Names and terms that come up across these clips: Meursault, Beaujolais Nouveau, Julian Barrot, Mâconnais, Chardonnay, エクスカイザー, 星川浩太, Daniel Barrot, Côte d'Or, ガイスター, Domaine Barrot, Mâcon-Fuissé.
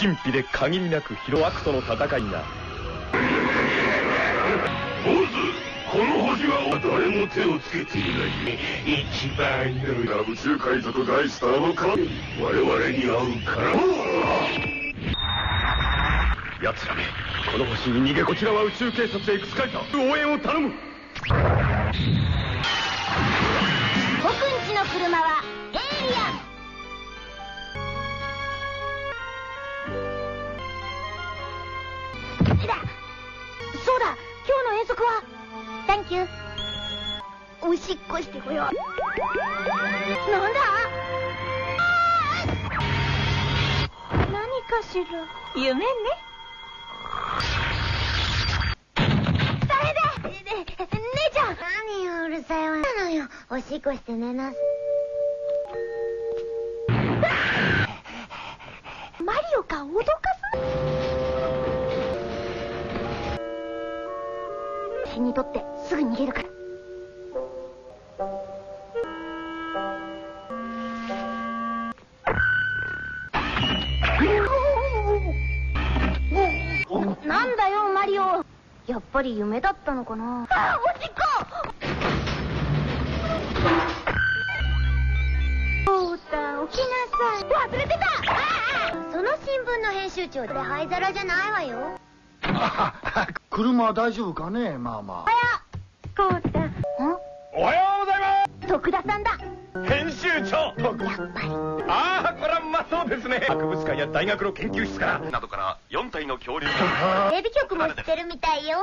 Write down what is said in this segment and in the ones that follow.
神秘で限りなくヒロアクとの戦いが。ボス、この星は誰も手をつけていない一番の宇宙海賊ガイスターの神、我々に会うからやつらめ、この星に逃げ。こちらは宇宙警察へ行く使いだ。応援を頼む。僕んちの車はエイリアン。そうだ、今日の遠足はサンキュー。おしっこしてこよう。なんだ、何かしら。夢ね。それで姉ちゃん。何よ、うるさいわなのよ。おしっこして寝なさい。マリオか、脅かす。私にとってすぐ逃げるから。なんだよマリオ、やっぱり夢だったのかな。あ、おしっこ。おーた、起きなさい。忘れてた。その新聞の編集長で灰皿じゃないわよ。車は大丈夫かね。まあまあ。おはよう。こうた。ん？おはようございます。徳田さんだ。編集長。やっぱり。ああ、これはまそうですね。博物館や大学の研究室からなどから4体の恐竜が。テレビ局も知ってるみたいよ。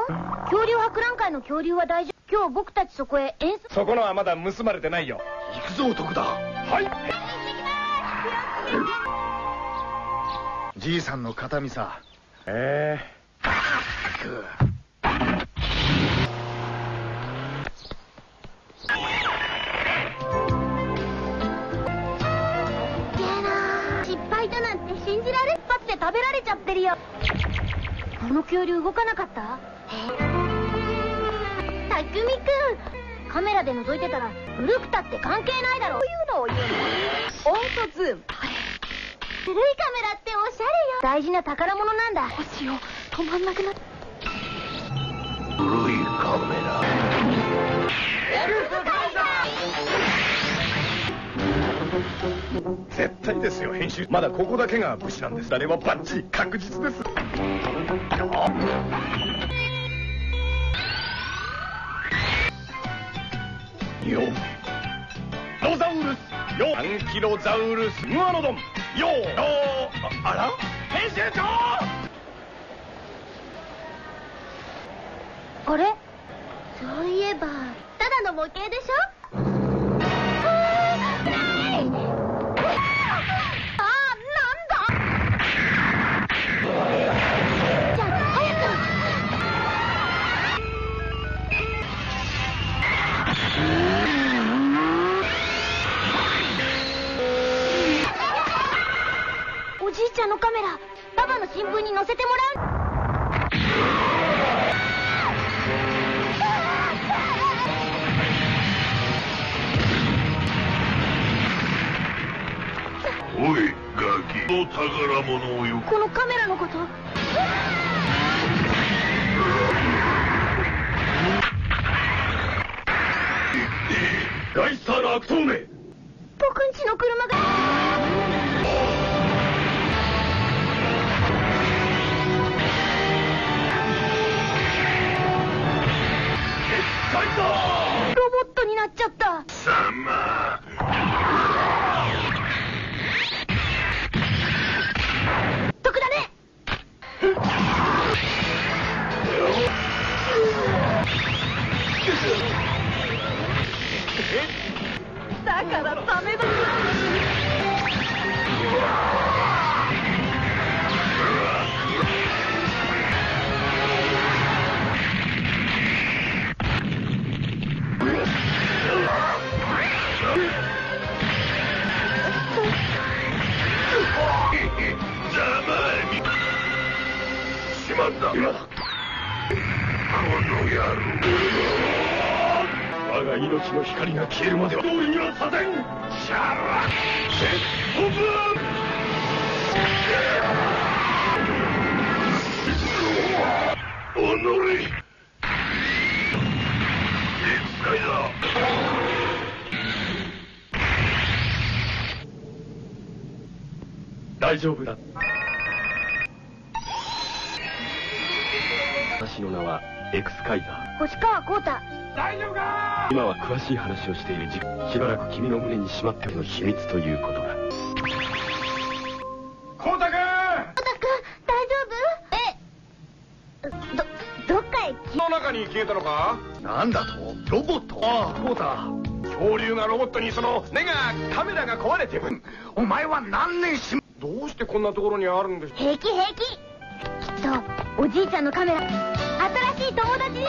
恐竜博覧会の恐竜は大丈夫。今日僕たちそこへ演奏。そこのはまだ盗まれてないよ。行くぞ徳田。はい。じいさんの形見さ。失敗だなんて信じられっぱって食べられちゃってるよ。あの恐竜動かなかった。たくみくん、カメラで覗いてたら古くたって関係ないだろ。こういうのを言うの。オートズーム。古いカメラっておしゃれよ。大事な宝物なんだ。星を止まんなくなった。古いカメラ。絶対ですよ編集。まだここだけが武士なんです。誰はバッチリ確実です。よノザウルスよアンキロザウルスムアノドンよあら編集長。あれ、そういえばただの模型でしょ。あー、なんだ。じゃあ早く。おじいちゃんのカメラ、パパの新聞に載せてもらう。おいガキ、この宝物をよ。このカメラのこと。ガイスターの悪党め。僕んちの車が。ロボットになっちゃった。貴様。だからダメだ。しまった。この野郎。我が命の光が消えるまでは通りには立てん。シャラッ。オープン。大丈夫だ。私の名はエクスカイザー、星川浩太。大丈夫か。今は詳しい話をしている時期、しばらく君の胸にしまっての秘密ということだ。浩太くん、大丈夫？どっかへの中に消えたのか。なんだと、ロボット。ああ、浩太、恐竜がロボットに、その目が、カメラが壊れてる。お前は何年し、どうしてこんなところにあるんです。平気平気。きっとおじいちゃんのカメラ、新しい友達に。